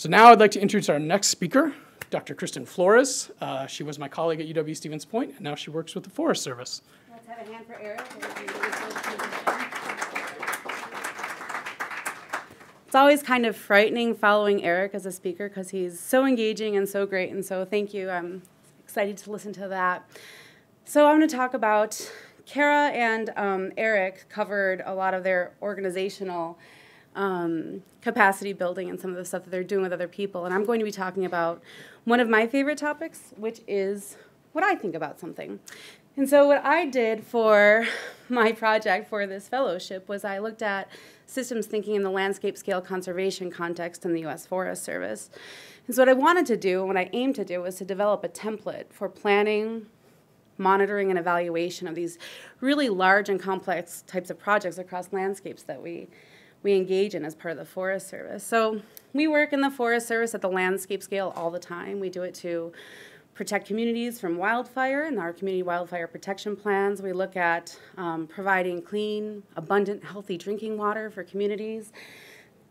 So now I'd like to introduce our next speaker, Dr. Kristin Floress. She was my colleague at UW-Stevens Point, and now she works with the Forest Service. Let's have a hand for Eric. It's always kind of frightening following Eric as a speaker because he's so engaging and so great, and so thank you. I'm excited to listen to that. So I'm going to talk about Kara and Eric covered a lot of their organizational capacity building and some of the stuff that they're doing with other people, and I'm going to be talking about one of my favorite topics, which is what I think about something. And so what I did for my project for this fellowship was I looked at systems thinking in the landscape scale conservation context in the U.S. Forest Service. And so what I wanted to do, and what I aimed to do, was to develop a template for planning, monitoring, and evaluation of these really large and complex types of projects across landscapes that we engage in as part of the Forest Service. So we work in the Forest Service at the landscape scale all the time. We do it to protect communities from wildfire and our community wildfire protection plans. We look at providing clean, abundant, healthy drinking water for communities.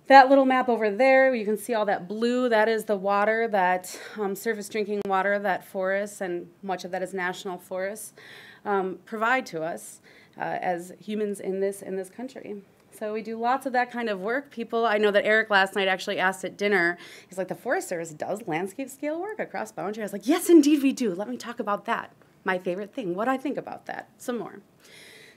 That little map over there, you can see all that blue, that is the water, that surface drinking water that forests, and much of that is national forests, provide to us as humans in this country. So we do lots of that kind of work. People, I know that Eric last night actually asked at dinner, he's like, the Forest Service does landscape scale work across boundary. I was like, yes, indeed we do. Let me talk about that. My favorite thing, what I think about that, some more.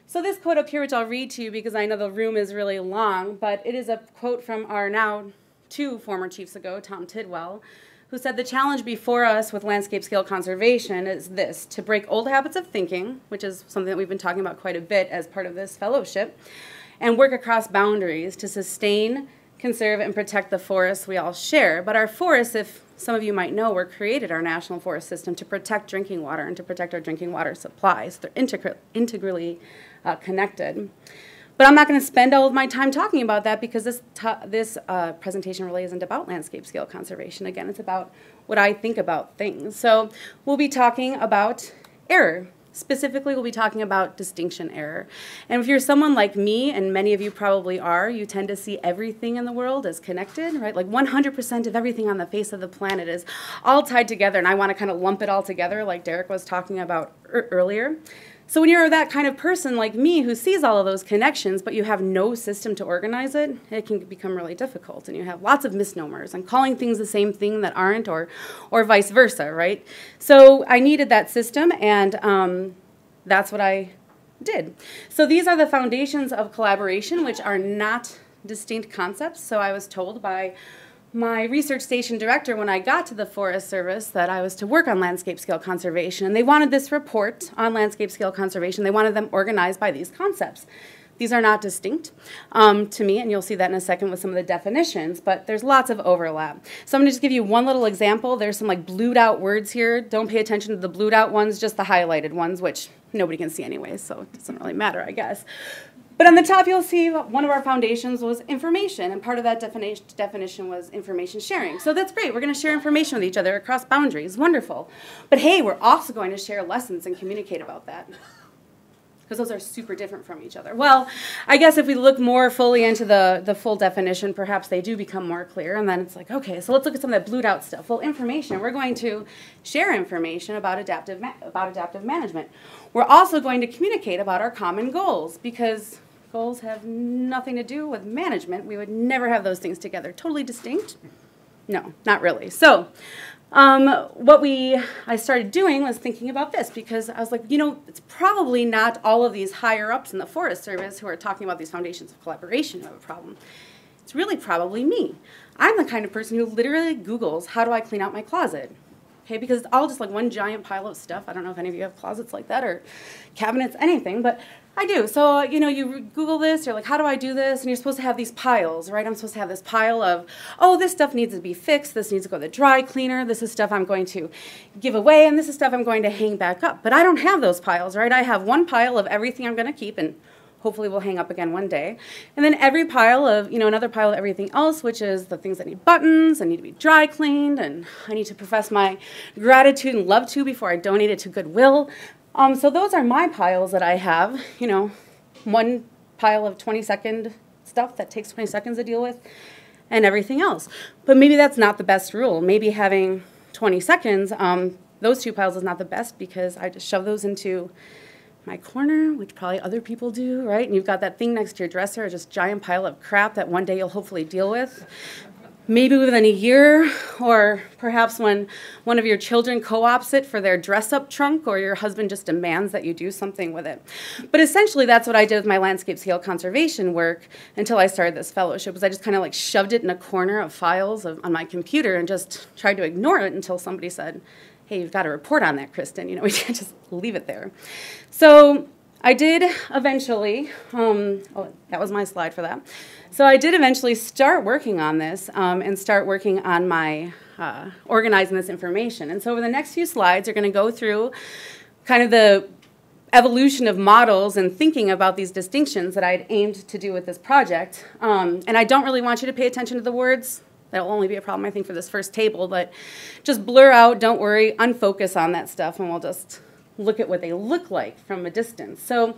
So this quote up here, which I'll read to you because I know the room is really long, but it is a quote from our now two former chiefs ago, Tom Tidwell, who said, the challenge before us with landscape scale conservation is this, to break old habits of thinking, which is something that we've been talking about quite a bit as part of this fellowship, and work across boundaries to sustain, conserve, and protect the forests we all share. But our forests, if some of you might know, were created, our national forest system, to protect drinking water and to protect our drinking water supplies. They're integrally connected. But I'm not going to spend all of my time talking about that because this presentation really isn't about landscape scale conservation. Again, it's about what I think about things. So we'll be talking about error. Specifically, we'll be talking about distinction error. And if you're someone like me, and many of you probably are, you tend to see everything in the world as connected, right? Like 100% of everything on the face of the planet is all tied together, and I want to kind of lump it all together like Derek was talking about earlier. So when you're that kind of person like me who sees all of those connections, but you have no system to organize it, it can become really difficult. And you have lots of misnomers and calling things the same thing that aren't, or vice versa, right? So I needed that system, and that's what I did. So these are the foundations of collaboration, which are not distinct concepts. So I was told by my research station director when I got to the Forest Service that I was to work on landscape scale conservation, and they wanted this report on landscape scale conservation. They wanted them organized by these concepts. These are not distinct to me, and you'll see that in a second with some of the definitions, but there's lots of overlap. So I'm going to just give you one little example. There's some like blued out words here. Don't pay attention to the blued out ones, just the highlighted ones, which nobody can see anyway, so it doesn't really matter, I guess. But on the top, you'll see one of our foundations was information, and part of that definition was information sharing. So that's great. We're going to share information with each other across boundaries. Wonderful. But hey, we're also going to share lessons and communicate about that, because those are super different from each other. Well, I guess if we look more fully into the full definition, perhaps they do become more clear, and then it's like, okay, so let's look at some of that blued out stuff. Well, information. We're going to share information about adaptive management. We're also going to communicate about our common goals, because goals have nothing to do with management. We would never have those things together. Totally distinct? No, not really. So I started doing was thinking about this, because I was like, you know, it's probably not all of these higher-ups in the Forest Service who are talking about these foundations of collaboration who have a problem. It's really probably me. I'm the kind of person who literally Googles, how do I clean out my closet? Okay, because it's all just like one giant pile of stuff. I don't know if any of you have closets like that or cabinets, anything, but I do. So, you know, you Google this, you're like, how do I do this? And you're supposed to have these piles, right? I'm supposed to have this pile of, oh, this stuff needs to be fixed. This needs to go to the dry cleaner. This is stuff I'm going to give away, and this is stuff I'm going to hang back up. But I don't have those piles, right? I have one pile of everything I'm going to keep, and hopefully we'll hang up again one day. And then every pile of, you know, another pile of everything else, which is the things that need buttons and need to be dry cleaned, and I need to profess my gratitude and love to before I donate it to Goodwill. So those are my piles that I have, you know, one pile of 20-second stuff that takes 20 seconds to deal with, and everything else. But maybe that's not the best rule. Maybe having 20 seconds, those two piles is not the best because I just shove those into my corner, which probably other people do, right? And you've got that thing next to your dresser, just giant pile of crap that one day you'll hopefully deal with. Maybe within a year, or perhaps when one of your children co-opts it for their dress-up trunk, or your husband just demands that you do something with it. But essentially, that's what I did with my landscape scale conservation work until I started this fellowship, was I just kind of like shoved it in a corner of files on my computer and just tried to ignore it until somebody said, hey, you've got to report on that, Kristin. You know, we can't just leave it there. So I did eventually, oh, that was my slide for that. So I did eventually start working on this and start working on my organizing this information. And so over the next few slides, you're going to go through kind of the evolution of models and thinking about these distinctions that I had aimed to do with this project. And I don't really want you to pay attention to the words. That'll only be a problem, I think, for this first table, but just blur out, don't worry, unfocus on that stuff, and we'll just look at what they look like from a distance. So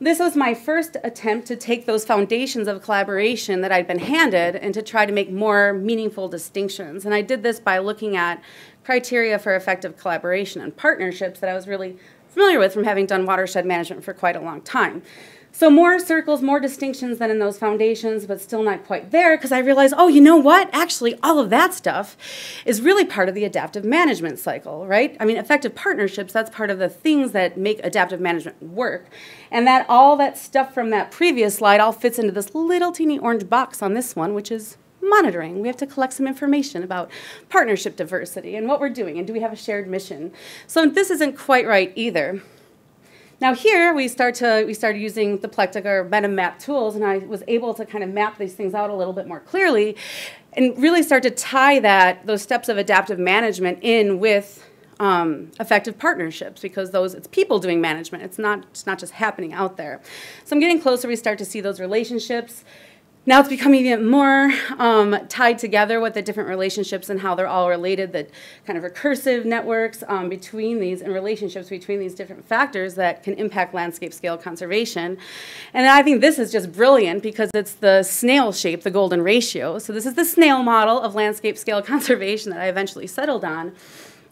this was my first attempt to take those foundations of collaboration that I'd been handed and to try to make more meaningful distinctions. And I did this by looking at criteria for effective collaboration and partnerships that I was really familiar with from having done watershed management for quite a long time. So more circles, more distinctions than in those foundations, but still not quite there, because I realized, oh, you know what? Actually, all of that stuff is really part of the adaptive management cycle, right? I mean, effective partnerships, that's part of the things that make adaptive management work. And that all that stuff from that previous slide all fits into this little teeny orange box on this one, which is monitoring. We have to collect some information about partnership diversity and what we're doing, and do we have a shared mission? So this isn't quite right either. Now here, we started using the Plectica or MetaMap tools, and I was able to kind of map these things out a little bit more clearly and really start to tie those steps of adaptive management in with effective partnerships, because it's people doing management. It's not just happening out there. So I'm getting closer. We start to see those relationships. Now it's becoming even more tied together with the different relationships and how they're all related, the kind of recursive networks between these and relationships between these different factors that can impact landscape scale conservation. And I think this is just brilliant because it's the snail shape, the golden ratio. So this is the snail model of landscape scale conservation that I eventually settled on.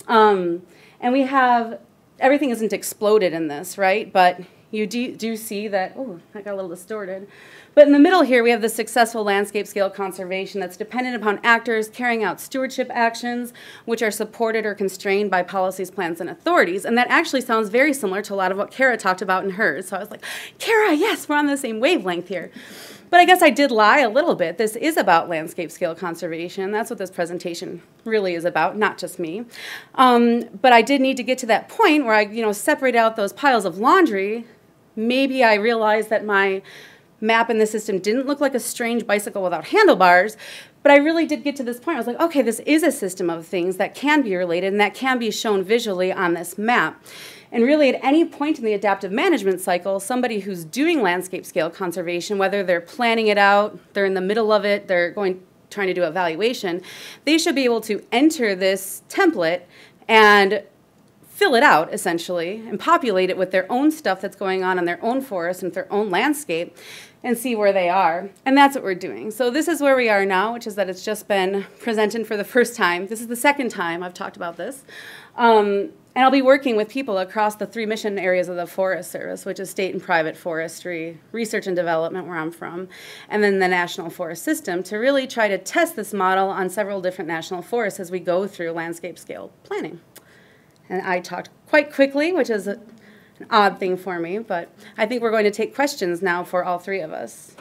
And we have, everything isn't exploded in this, right? But you do see that, oh, that got a little distorted. But in the middle here, we have the successful landscape scale conservation that's dependent upon actors carrying out stewardship actions, which are supported or constrained by policies, plans, and authorities. And that actually sounds very similar to a lot of what Kara talked about in hers. So I was like, Kara, yes, we're on the same wavelength here. But I guess I did lie a little bit. This is about landscape scale conservation. That's what this presentation really is about, not just me. But I did need to get to that point where I, you know, separate out those piles of laundry. Maybe I realized that my map in the system didn't look like a strange bicycle without handlebars, but I really did get to this point. I was like, okay, this is a system of things that can be related and that can be shown visually on this map. And really, at any point in the adaptive management cycle, somebody who's doing landscape scale conservation, whether they're planning it out, they're in the middle of it, they're trying to do evaluation, they should be able to enter this template and fill it out, essentially, and populate it with their own stuff that's going on in their own forest and their own landscape, and see where they are. And that's what we're doing. So this is where we are now, which is that it's just been presented for the first time. This is the second time I've talked about this. And I'll be working with people across the three mission areas of the Forest Service, which is state and private forestry, research and development, where I'm from, and then the national forest system, to really try to test this model on several different national forests as we go through landscape scale planning. And I talked quite quickly, which is an odd thing for me, but I think we're going to take questions now for all three of us.